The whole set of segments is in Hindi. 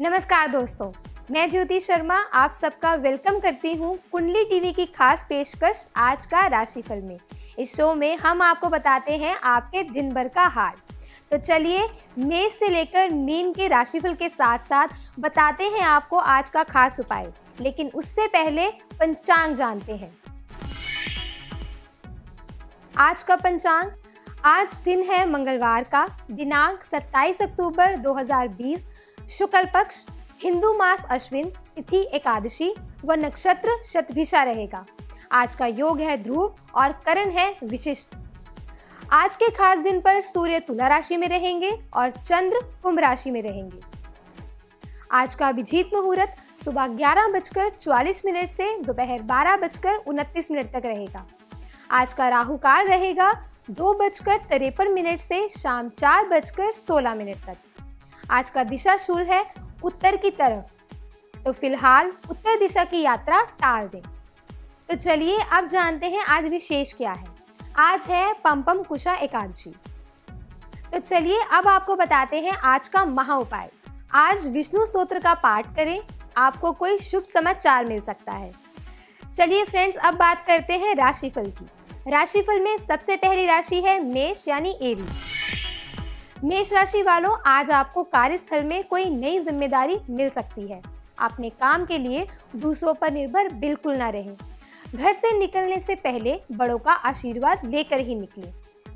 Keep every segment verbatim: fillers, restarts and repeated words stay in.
नमस्कार दोस्तों, मैं ज्योति शर्मा आप सबका वेलकम करती हूँ कुंडली टीवी की खास पेशकश आज का राशिफल में। इस शो में हम आपको बताते हैं आपके दिन भर का हाल। तो चलिए मेष से लेकर मीन के राशिफल के साथ साथ बताते हैं आपको आज का खास उपाय, लेकिन उससे पहले पंचांग जानते हैं। आज का पंचांग, आज दिन है मंगलवार का, दिनांक सत्ताईस अक्टूबर दो हज़ार बीस, शुक्ल पक्ष, हिंदू मास अश्विन, तिथि एकादशी व नक्षत्र शतभिषा रहेगा। आज का योग है ध्रुव और करण है विशिष्ट। आज के खास दिन पर सूर्य तुला राशि में रहेंगे और चंद्र कुंभ राशि में रहेंगे। आज का अभिजीत मुहूर्त सुबह ग्यारह बजकर चौवालीस मिनट से दोपहर बारह बजकर उनतीस मिनट तक रहेगा। आज का राहु काल रहेगा दो बजकर तिरपन मिनट से शाम चार बजकर सोलह मिनट तक। आज का दिशा शूल है उत्तर की तरफ, तो फिलहाल उत्तर दिशा की यात्रा टाल दें। तो चलिए अब जानते हैं आज विशेष क्या है। आज है पम्पम कुशा एकादशी। तो चलिए अब आपको बताते हैं आज का महा उपाय। आज विष्णु स्तोत्र का पाठ करें, आपको कोई शुभ समाचार मिल सकता है। चलिए फ्रेंड्स, अब बात करते हैं राशिफल की। राशिफल में सबसे पहली राशि है मेष यानी एरीज। मेष राशि वालों, आज आपको कार्यस्थल में कोई नई जिम्मेदारी मिल सकती है। अपने काम के लिए दूसरों पर निर्भर बिल्कुल ना रहें। घर से निकलने से पहले बड़ों का आशीर्वाद लेकर ही निकलें।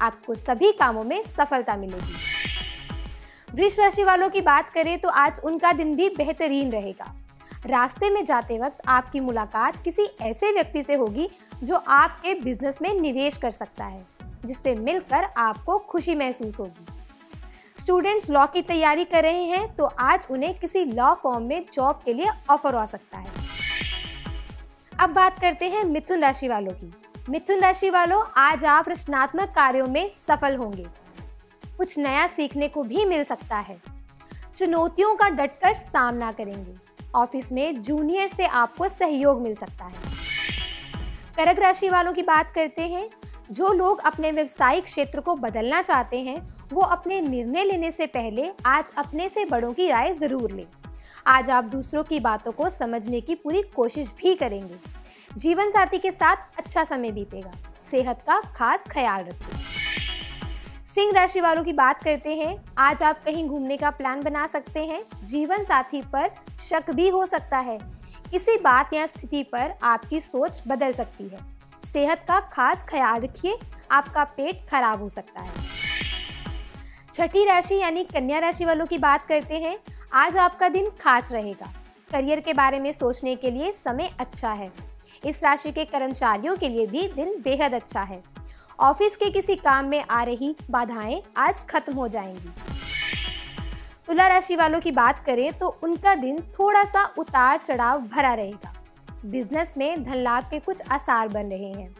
आपको सभी कामों में सफलता मिलेगी। वृष राशि वालों की बात करें तो आज उनका दिन भी बेहतरीन रहेगा। रास्ते में जाते वक्त आपकी मुलाकात किसी ऐसे व्यक्ति से होगी जो आपके बिजनेस में निवेश कर सकता है, जिससे मिलकर आपको खुशी महसूस होगी। स्टूडेंट्स लॉ की तैयारी कर रहे हैं तो आज उन्हें किसी लॉ फॉर्म में जॉब के लिए ऑफर आ सकता है। अब बात करते हैं मिथुन राशि वालों की। मिथुन राशि वालों, आज आप रचनात्मक कार्यों में सफल होंगे। कुछ नया सीखने को भी मिल सकता है। चुनौतियों का डटकर सामना करेंगे। ऑफिस में जूनियर से आपको सहयोग मिल सकता है। कर्क राशि वालों की बात करते हैं। जो लोग अपने व्यवसायिक क्षेत्र को बदलना चाहते हैं वो अपने निर्णय लेने से पहले आज अपने से बड़ों की राय जरूर लें। आज आप दूसरों की बातों को समझने की पूरी कोशिश भी करेंगे। जीवन साथी के साथ अच्छा समय बीतेगा। सेहत का खास ख्याल रखें। सिंह राशि वालों की बात करते हैं। आज आप कहीं घूमने का प्लान बना सकते हैं। जीवन साथी पर शक भी हो सकता है। किसी बात या स्थिति पर आपकी सोच बदल सकती है। सेहत का खास ख्याल रखिए, आपका पेट खराब हो सकता है। छठी राशि यानी कन्या राशि वालों की बात करते हैं। आज आपका दिन खास रहेगा। करियर के बारे में सोचने के लिए समय अच्छा है। इस राशि के कर्मचारियों के लिए भी दिन बेहद अच्छा है। ऑफिस के किसी काम में आ रही बाधाएं आज खत्म हो जाएंगी। तुला राशि वालों की बात करें तो उनका दिन थोड़ा सा उतार चढ़ाव भरा रहेगा। बिजनेस में धन लाभ के कुछ आसार बन रहे हैं।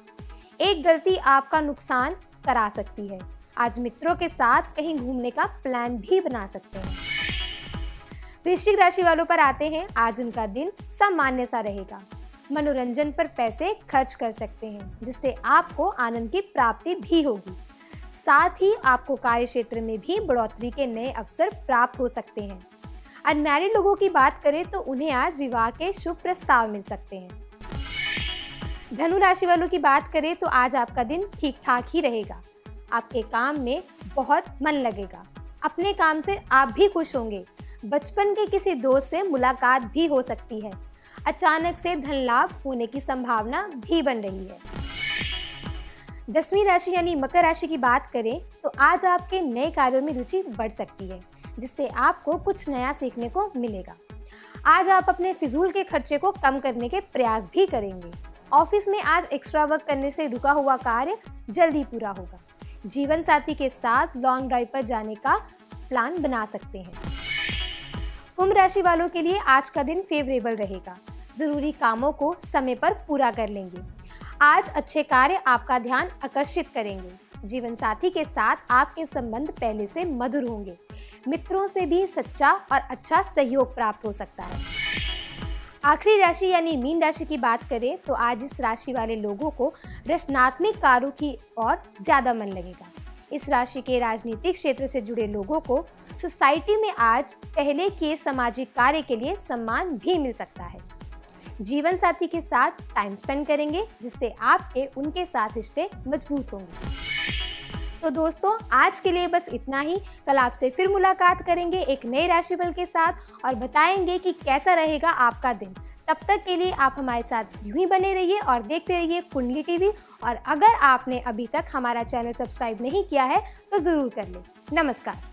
एक गलती आपका नुकसान करा सकती है। आज मित्रों के साथ कहीं घूमने का प्लान भी बना सकते हैं। वृश्चिक राशि वालों पर आते हैं। आज उनका दिन सामान्य सा रहेगा। मनोरंजन पर पैसे खर्च कर सकते हैं, जिससे आपको आनंद की प्राप्ति भी होगी। साथ ही आपको कार्य क्षेत्र में भी बढ़ोतरी के नए अवसर प्राप्त हो सकते हैं। अनमैरिड लोगों की बात करें तो उन्हें आज विवाह के शुभ प्रस्ताव मिल सकते हैं। धनु राशि वालों की बात करें तो आज आपका दिन ठीक ठाक ही रहेगा। आपके काम में बहुत मन लगेगा। अपने काम से आप भी खुश होंगे। बचपन के किसी दोस्त से मुलाकात भी हो सकती है। अचानक से धन लाभ होने की संभावना भी बन रही है। दसवीं राशि यानी मकर राशि की बात करें तो आज आपके नए कार्यों में रुचि बढ़ सकती है, जिससे आपको कुछ नया सीखने को मिलेगा। आज आप अपने फिजूल के खर्चे को कम करने के प्रयास भी करेंगे। ऑफिस में आज एक्स्ट्रा वर्क करने से रुका हुआ कार्य जल्दी पूरा होगा। जीवन साथी के साथ लॉन्ग ड्राइव पर जाने का प्लान बना सकते हैं। कुंभ राशि वालों के लिए आज का दिन फेवरेबल रहेगा। जरूरी कामों को समय पर पूरा कर लेंगे। आज अच्छे कार्य आपका ध्यान आकर्षित करेंगे। जीवन साथी के साथ आपके संबंध पहले से मधुर होंगे। मित्रों से भी सच्चा और अच्छा सहयोग प्राप्त हो सकता है। आखिरी राशि यानी मीन राशि की बात करें तो आज इस राशि वाले लोगों को रचनात्मक कार्यों की ओर ज्यादा मन लगेगा। इस राशि के राजनीतिक क्षेत्र से जुड़े लोगों को सोसाइटी में आज पहले किए सामाजिक कार्य के लिए सम्मान भी मिल सकता है। जीवन साथी के साथ टाइम स्पेंड करेंगे जिससे आपके उनके साथ रिश्ते मजबूत होंगे। तो दोस्तों आज के लिए बस इतना ही। कल आपसे फिर मुलाकात करेंगे एक नए राशिफल के साथ और बताएंगे कि कैसा रहेगा आपका दिन। तब तक के लिए आप हमारे साथ यूं ही बने रहिए और देखते रहिए कुंडली टीवी। और अगर आपने अभी तक हमारा चैनल सब्सक्राइब नहीं किया है तो ज़रूर कर लें। नमस्कार।